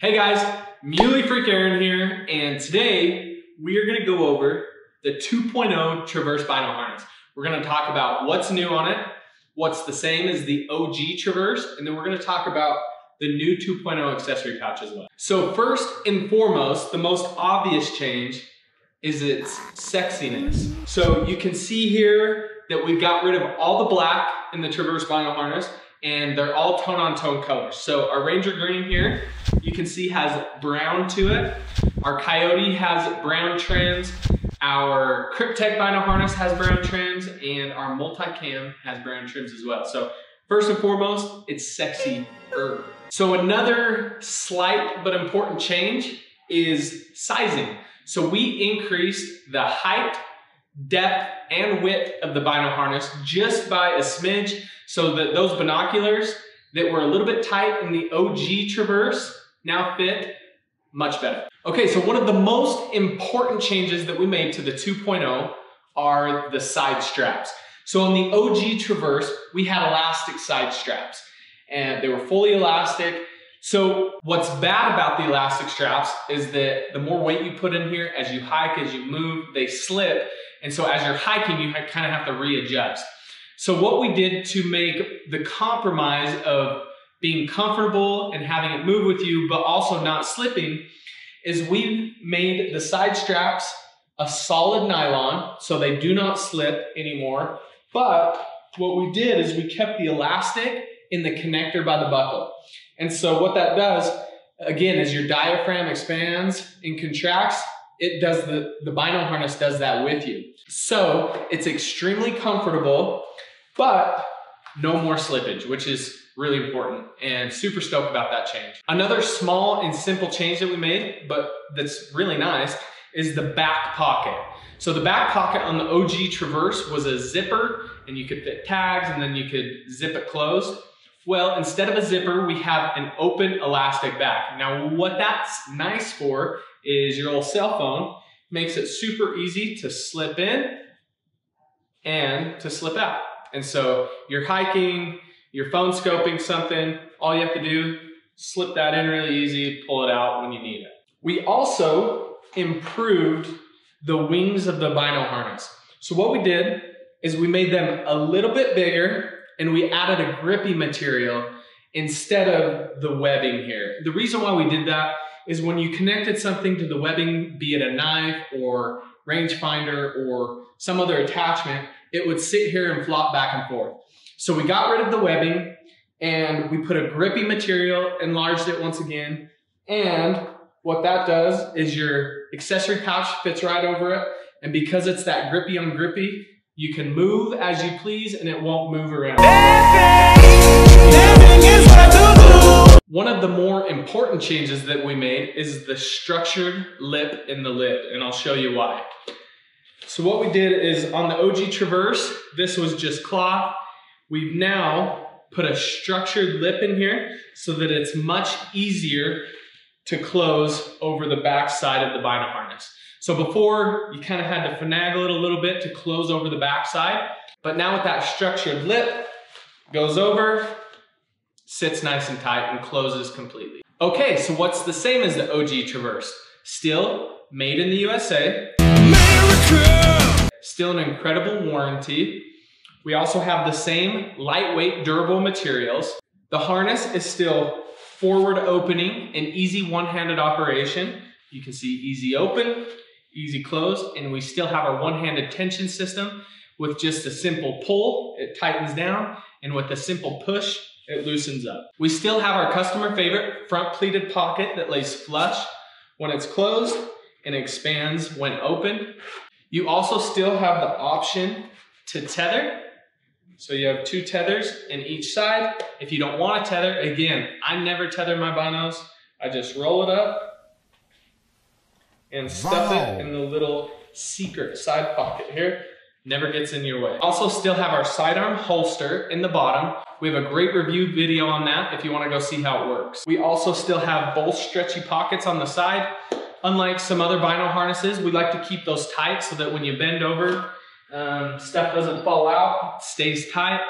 Hey guys, Muley Freak Aaron here, and today we are gonna go over the 2.0 Traverse Bino Harness. We're gonna talk about what's new on it, what's the same as the OG Traverse, and then we're gonna talk about the new 2.0 accessory pouch as well. So first and foremost, the most obvious change is its sexiness. So you can see here that we've got rid of all the black in the Traverse Bino Harness, and they're all tone-on-tone colors. So our Ranger Green here, you can see has brown to it. Our Coyote has brown trims. Our Kryptek Bino Harness has brown trims, and our Multicam has brown trims as well. So first and foremost, it's sexier. So another slight but important change is sizing. So we increased the height, depth, and width of the Bino Harness just by a smidge, so that those binoculars that were a little bit tight in the OG Traverse now fit much better. Okay, so one of the most important changes that we made to the 2.0 are the side straps. So on the OG Traverse, we had elastic side straps, and they were fully elastic. So what's bad about the elastic straps is that the more weight you put in here, as you hike, as you move, they slip. And so as you're hiking, you kind of have to readjust. So what we did to make the compromise of being comfortable and having it move with you, but also not slipping, is we made the side straps a solid nylon, so they do not slip anymore. But what we did is we kept the elastic in the connector by the buckle. And so what that does, again, as your diaphragm expands and contracts, it does the Bino Harness does that with you. So it's extremely comfortable, but no more slippage, which is really important, and super stoked about that change. Another small and simple change that we made, but that's really nice, is the back pocket. So the back pocket on the OG Traverse was a zipper, and you could fit tags, and then you could zip it closed. Well, instead of a zipper, we have an open elastic back. Now, what that's nice for is your old cell phone makes it super easy to slip in and to slip out. And so you're hiking, you're phone scoping something, all you have to do, slip that in really easy, pull it out when you need it. We also improved the wings of the Bino Harness. So what we did is we made them a little bit bigger, and we added a grippy material instead of the webbing here. The reason why we did that is when you connected something to the webbing, be it a knife or rangefinder or some other attachment, it would sit here and flop back and forth. So we got rid of the webbing, and we put a grippy material, enlarged it once again. And what that does is your accessory pouch fits right over it. And because it's that grippy on grippy, you can move as you please and it won't move around. One of the more important changes that we made is the structured lip in the lid, and I'll show you why. So what we did is on the OG Traverse, this was just cloth. We've now put a structured lip in here so that it's much easier to close over the back side of the Bino Harness. So before, you kind of had to finagle it a little bit to close over the back side, but now with that structured lip, goes over, sits nice and tight, and closes completely. Okay, so what's the same as the OG Traverse? Still made in the USA. America! Still an incredible warranty. We also have the same lightweight, durable materials. The harness is still forward opening, an easy one-handed operation. You can see easy open, easy close, and we still have our one-handed tension system with just a simple pull, it tightens down, and with a simple push, it loosens up. We still have our customer favorite front pleated pocket that lays flush when it's closed and expands when open. You also still have the option to tether. So you have two tethers in each side. If you don't want to tether, again, I never tether my binos. I just roll it up and stuff it in the little secret side pocket here. Never gets in your way. Also still have our sidearm holster in the bottom. We have a great review video on that if you want to go see how it works. We also still have both stretchy pockets on the side. Unlike some other Bino Harnesses, we like to keep those tight so that when you bend over, stuff doesn't fall out, it stays tight,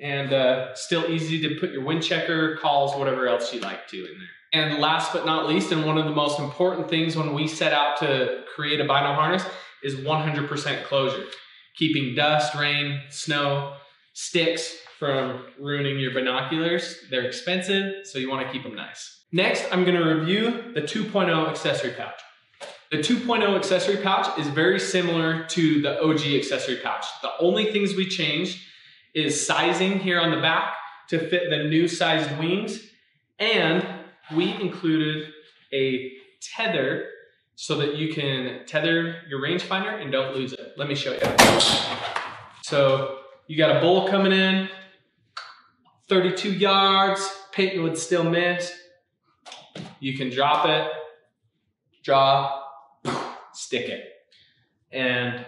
and still easy to put your wind checker, calls, whatever else you like to in there. And last but not least, and one of the most important things when we set out to create a bino harness is 100% closure, keeping dust, rain, snow, sticks from ruining your binoculars. They're expensive, so you want to keep them nice. Next, I'm going to review the 2.0 accessory pouch. The 2.0 accessory pouch is very similar to the OG accessory pouch. The only things we changed is sizing here on the back to fit the new sized wings, and we included a tether so that you can tether your rangefinder and don't lose it. Let me show you. So you got a bull coming in, 32 yards, Peyton would still miss. You can drop it, draw, stick it, and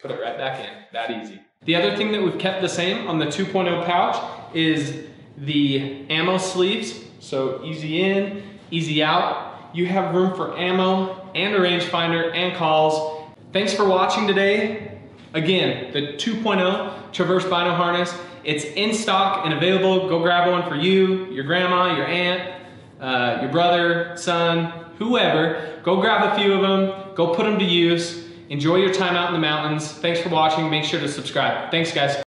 put it right back in, that easy. The other thing that we've kept the same on the 2.0 pouch is the ammo sleeves. So easy in, easy out. You have room for ammo and a rangefinder and calls. Thanks for watching today. Again, the 2.0 Traverse Bino Harness. It's in stock and available. Go grab one for you, your grandma, your aunt, your brother, son, whoever. Go grab a few of them. Go put them to use. Enjoy your time out in the mountains. Thanks for watching. Make sure to subscribe. Thanks, guys.